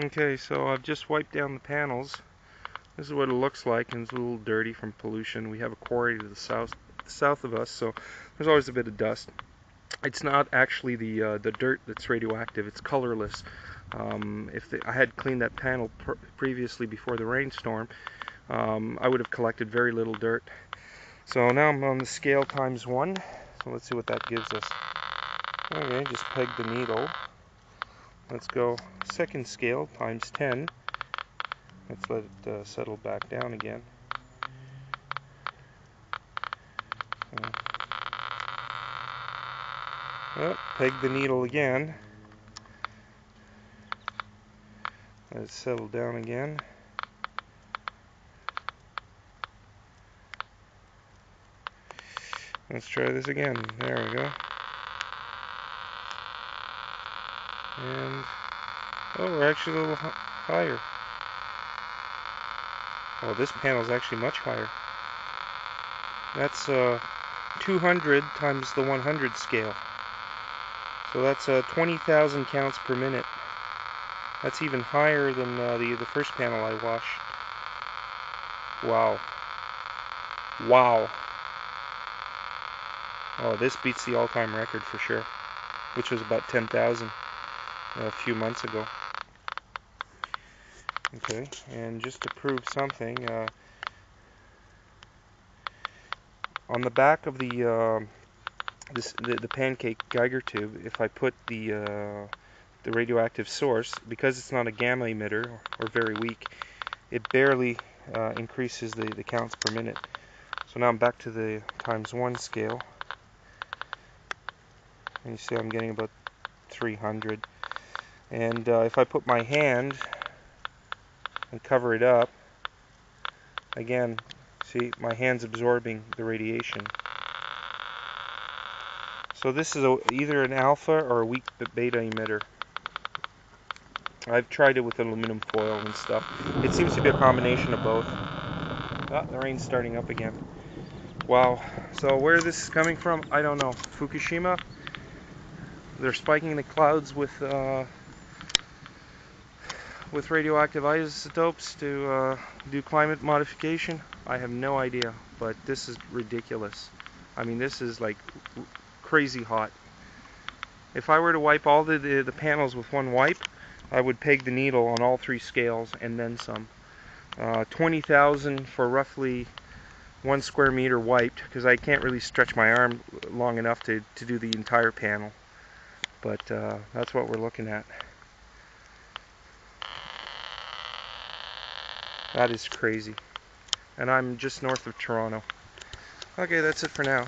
Okay, so I've just wiped down the panels. This is what it looks like, and it's a little dirty from pollution. We have a quarry to the south of us, so there's always a bit of dust. It's not actually the dirt that's radioactive, it's colorless. I had cleaned that panel previously before the rainstorm, I would have collected very little dirt. So now I'm on the scale ×1, so let's see what that gives us. Okay, just peg the needle. Let's go second scale ×10. Let's let it settle back down again. Oh, peg the needle again. Let it settle down again. Let's try this again. There we go. And oh, we're actually a little higher. Oh, this panel is actually much higher. That's 200 times the 100 scale. So that's 20,000 counts per minute. That's even higher than the first panel I washed. Wow. Wow. Oh, this beats the all-time record for sure, which was about 10,000 a few months ago. Okay, and just to prove something, on the back of the pancake Geiger tube, if I put the radioactive source, because it's not a gamma emitter or very weak, it barely increases the counts per minute. So now I'm back to the ×1 scale, and you see I'm getting about 300. And if I put my hand and cover it up, again, see, my hand's absorbing the radiation. So this is either an alpha or a weak beta emitter. I've tried it with aluminum foil and stuff. It seems to be a combination of both. Ah, the rain's starting up again. Wow. So where this is coming from, I don't know. Fukushima? They're spiking the clouds with radioactive isotopes to do climate modification? I have no idea, but this is ridiculous. I mean, this is like crazy hot. If I were to wipe all the panels with one wipe, I would peg the needle on all three scales and then some. 20,000 for roughly 1 square meter wiped, because I can't really stretch my arm long enough to do the entire panel. But that's what we're looking at. That is crazy. And I'm just north of Toronto. Okay, that's it for now.